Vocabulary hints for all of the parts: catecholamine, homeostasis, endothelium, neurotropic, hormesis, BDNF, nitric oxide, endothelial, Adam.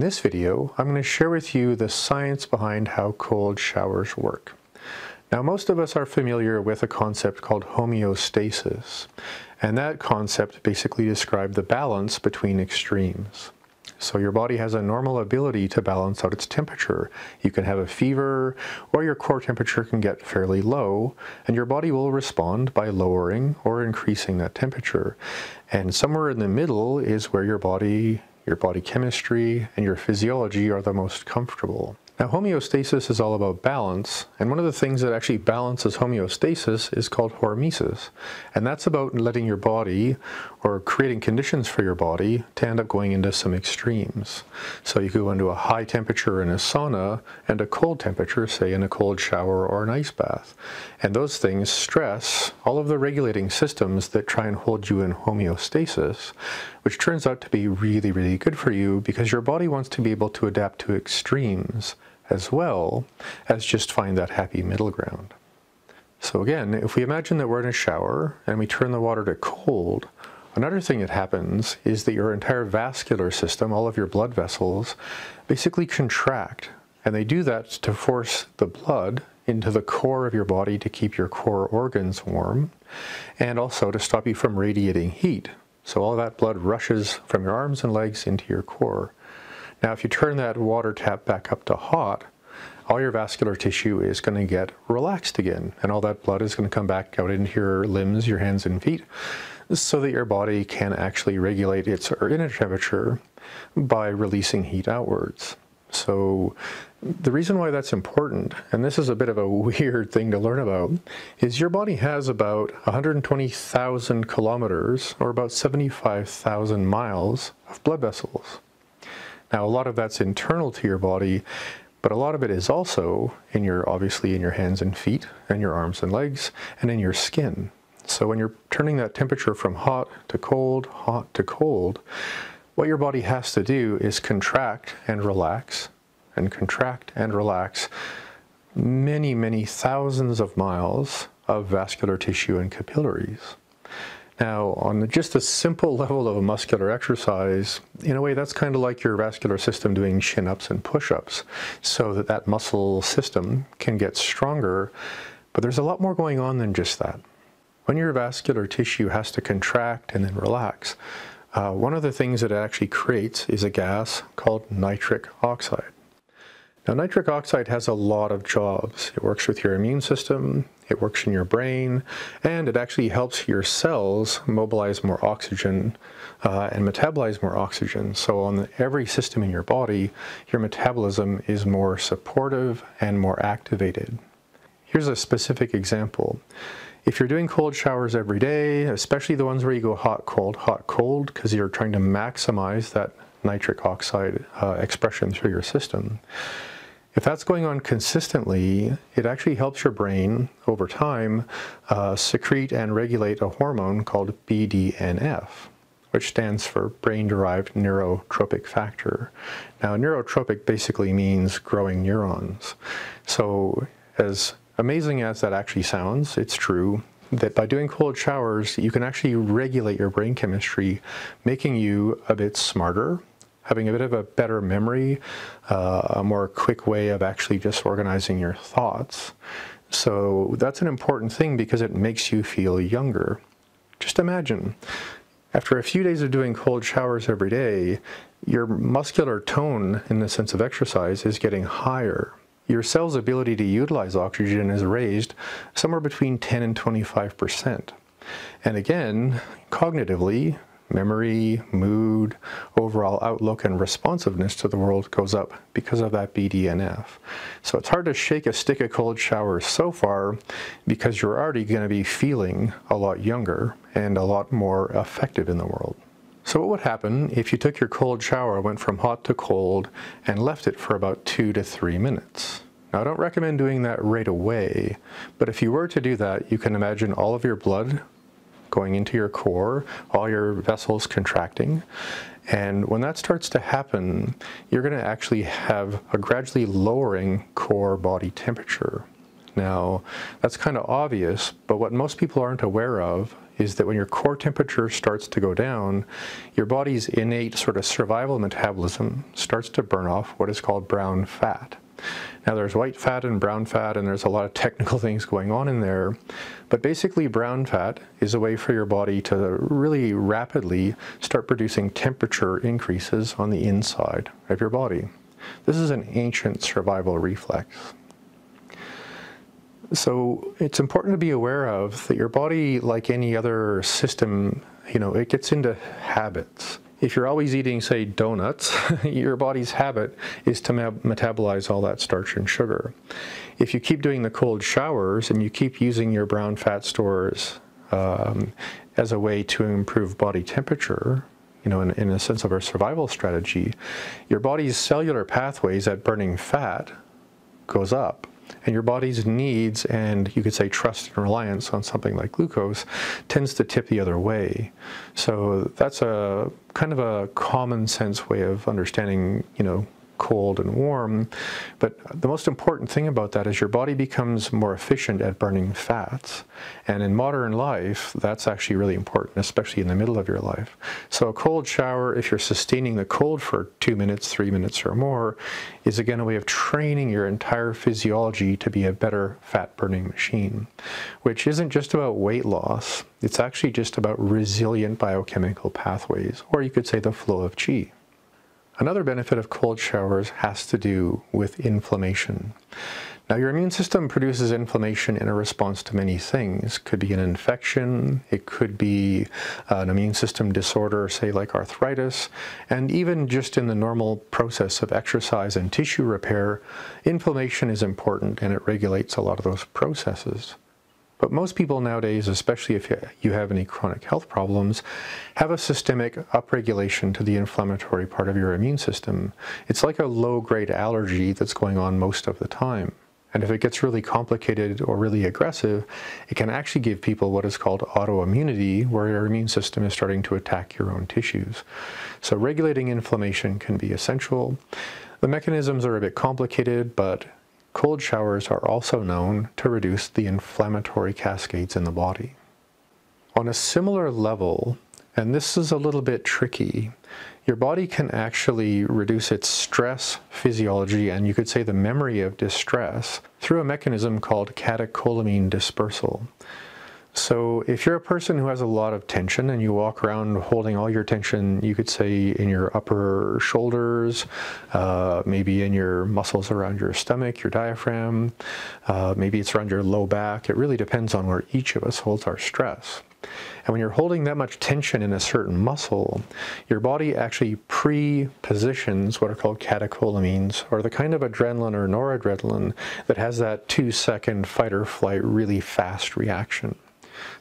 In this video, I'm going to share with you the science behind how cold showers work. Now, most of us are familiar with a concept called homeostasis, and that concept basically describes the balance between extremes. So your body has a normal ability to balance out its temperature. You can have a fever, or your core temperature can get fairly low, and your body will respond by lowering or increasing that temperature. And somewhere in the middle is where your body chemistry and your physiology are the most comfortable. Now, homeostasis is all about balance, and one of the things that actually balances homeostasis is called hormesis, and that's about letting your body, or creating conditions for your body, to end up going into some extremes. So you could go into a high temperature in a sauna and a cold temperature, say in a cold shower or an ice bath, and those things stress all of the regulating systems that try and hold you in homeostasis, which turns out to be really, really good for you because your body wants to be able to adapt to extremes as well as just find that happy middle ground. So again, if we imagine that we're in a shower and we turn the water to cold, another thing that happens is that your entire vascular system, all of your blood vessels, basically contract, and they do that to force the blood into the core of your body to keep your core organs warm and also to stop you from radiating heat. So all that blood rushes from your arms and legs into your core. Now, if you turn that water tap back up to hot, all your vascular tissue is going to get relaxed again, and all that blood is going to come back out into your limbs, your hands and feet, so that your body can actually regulate its inner temperature by releasing heat outwards. So the reason why that's important, and this is a bit of a weird thing to learn about, is your body has about 120,000 kilometers, or about 75,000 miles of blood vessels. Now, a lot of that's internal to your body, but a lot of it is also in your, obviously, in your hands and feet, and your arms and legs, and in your skin. So when you're turning that temperature from hot to cold, what your body has to do is contract and relax, and contract and relax many, many thousands of miles of vascular tissue and capillaries. Now, on just a simple level of a muscular exercise, in a way that's kind of like your vascular system doing chin-ups and push-ups, so that that muscle system can get stronger, but there's a lot more going on than just that. When your vascular tissue has to contract and then relax, one of the things that it actually creates is a gas called nitric oxide. Now, nitric oxide has a lot of jobs. It works with your immune system, it works in your brain, and it actually helps your cells mobilize more oxygen and metabolize more oxygen. So on every system in your body, your metabolism is more supportive and more activated. Here's a specific example. If you're doing cold showers every day, especially the ones where you go hot, cold, because you're trying to maximize that nitric oxide expression through your system, if that's going on consistently, it actually helps your brain over time secrete and regulate a hormone called BDNF, which stands for brain-derived neurotropic factor. Now, neurotropic basically means growing neurons. So as amazing as that actually sounds, it's true that by doing cold showers, you can actually regulate your brain chemistry, making you a bit smarter, having a bit of a better memory, a more quick way of actually just organizing your thoughts. So that's an important thing because it makes you feel younger. Just imagine, after a few days of doing cold showers every day, your muscular tone in the sense of exercise is getting higher. Your cell's ability to utilize oxygen is raised somewhere between 10 and 25%. And again, cognitively, memory, mood, overall outlook and responsiveness to the world goes up because of that BDNF. So it's hard to shake a stick of cold showers so far because you're already going to be feeling a lot younger and a lot more effective in the world. So what would happen if you took your cold shower, went from hot to cold, and left it for about 2 to 3 minutes? Now, I don't recommend doing that right away, but if you were to do that, you can imagine all of your blood going into your core, all your vessels contracting, and when that starts to happen, you're going to actually have a gradually lowering core body temperature. Now, that's kind of obvious, but what most people aren't aware of is that when your core temperature starts to go down, your body's innate sort of survival metabolism starts to burn off what is called brown fat. Now, there's white fat and brown fat, and there's a lot of technical things going on in there, but basically brown fat is a way for your body to really rapidly start producing temperature increases on the inside of your body. This is an ancient survival reflex. So it's important to be aware of that your body, like any other system, you know, it gets into habits. If you're always eating, say, donuts, your body's habit is to metabolize all that starch and sugar. If you keep doing the cold showers and you keep using your brown fat stores as a way to improve body temperature, you know, in a sense of our survival strategy, your body's cellular pathways at burning fat goes up. And your body's needs and, you could say, trust and reliance on something like glucose tends to tip the other way. So that's a kind of a common sense way of understanding, you know, cold and warm. But the most important thing about that is your body becomes more efficient at burning fats. And in modern life, that's actually really important, especially in the middle of your life. So a cold shower, if you're sustaining the cold for 2 minutes, 3 minutes or more, is again a way of training your entire physiology to be a better fat burning machine, which isn't just about weight loss. It's actually just about resilient biochemical pathways, or you could say the flow of qi. Another benefit of cold showers has to do with inflammation. Now, your immune system produces inflammation in a response to many things. It could be an infection, it could be an immune system disorder, say like arthritis, and even just in the normal process of exercise and tissue repair, inflammation is important and it regulates a lot of those processes. But most people nowadays, especially if you have any chronic health problems, have a systemic upregulation to the inflammatory part of your immune system. It's like a low-grade allergy that's going on most of the time. And if it gets really complicated or really aggressive, it can actually give people what is called autoimmunity, where your immune system is starting to attack your own tissues. So regulating inflammation can be essential. The mechanisms are a bit complicated, but cold showers are also known to reduce the inflammatory cascades in the body. On a similar level, and this is a little bit tricky, your body can actually reduce its stress physiology, and you could say the memory of distress, through a mechanism called catecholamine dispersal. So if you're a person who has a lot of tension and you walk around holding all your tension, you could say in your upper shoulders, maybe in your muscles around your stomach, your diaphragm, maybe it's around your low back. It really depends on where each of us holds our stress. And when you're holding that much tension in a certain muscle, your body actually pre-positions what are called catecholamines, or the kind of adrenaline or noradrenaline that has that 2-second fight or flight really fast reaction.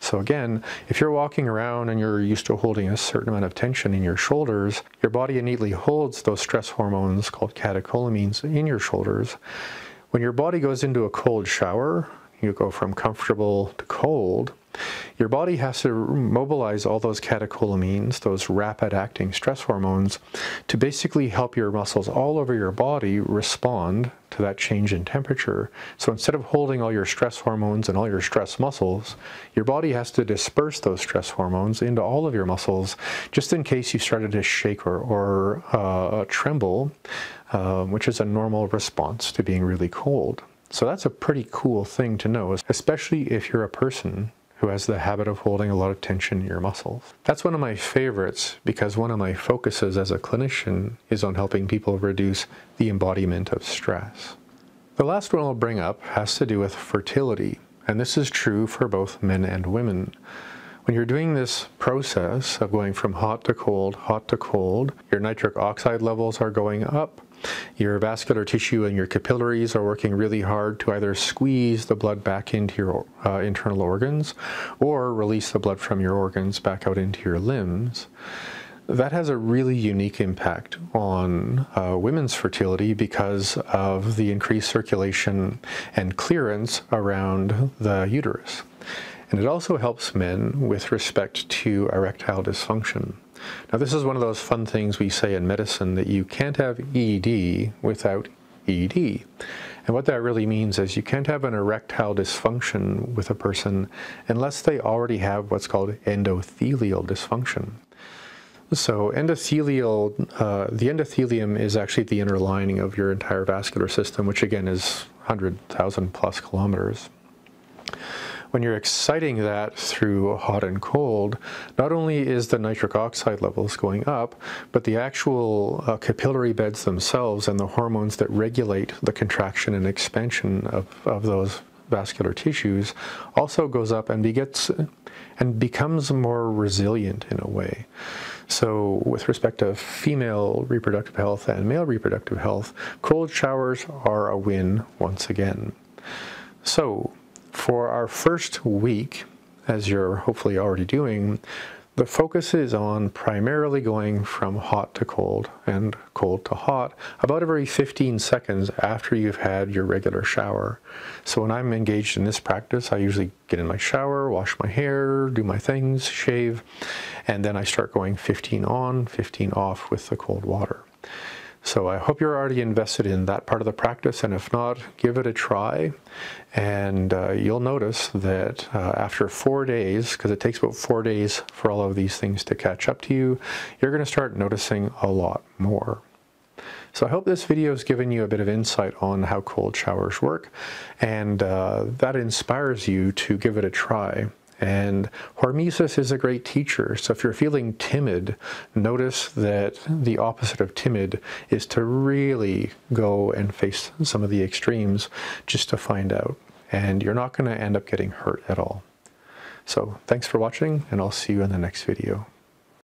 So again, if you're walking around and you're used to holding a certain amount of tension in your shoulders, your body innately holds those stress hormones called catecholamines in your shoulders. When your body goes into a cold shower, you go from comfortable to cold, your body has to mobilize all those catecholamines, those rapid-acting stress hormones, to basically help your muscles all over your body respond to that change in temperature. So instead of holding all your stress hormones and all your stress muscles, your body has to disperse those stress hormones into all of your muscles, just in case you started to shake or tremble, which is a normal response to being really cold. So that's a pretty cool thing to know, especially if you're a person who has the habit of holding a lot of tension in your muscles. That's one of my favorites because one of my focuses as a clinician is on helping people reduce the embodiment of stress. The last one I'll bring up has to do with fertility, and this is true for both men and women. When you're doing this process of going from hot to cold, your nitric oxide levels are going up. Your vascular tissue and your capillaries are working really hard to either squeeze the blood back into your internal organs or release the blood from your organs back out into your limbs. That has a really unique impact on women's fertility because of the increased circulation and clearance around the uterus. And it also helps men with respect to erectile dysfunction. Now, this is one of those fun things we say in medicine that you can't have ED without ED. And what that really means is you can't have an erectile dysfunction with a person unless they already have what's called endothelial dysfunction. So the endothelium is actually the inner lining of your entire vascular system, which again is 100,000 plus kilometers. When you're exciting that through hot and cold, not only is the nitric oxide levels going up, but the actual capillary beds themselves and the hormones that regulate the contraction and expansion of those vascular tissues also goes up and becomes more resilient in a way. So with respect to female reproductive health and male reproductive health, cold showers are a win once again. So for our first week, as you're hopefully already doing, the focus is on primarily going from hot to cold and cold to hot about every 15 seconds after you've had your regular shower. So when I'm engaged in this practice, I usually get in my shower, wash my hair, do my things, shave, and then I start going 15 on, 15 off with the cold water. So I hope you're already invested in that part of the practice, and if not, give it a try, and you'll notice that after 4 days, because it takes about 4 days for all of these things to catch up to you, you're going to start noticing a lot more. So I hope this video has given you a bit of insight on how cold showers work, and that inspires you to give it a try. And hormesis is a great teacher. So if you're feeling timid, notice that the opposite of timid is to really go and face some of the extremes just to find out. And you're not going to end up getting hurt at all. So thanks for watching, and I'll see you in the next video.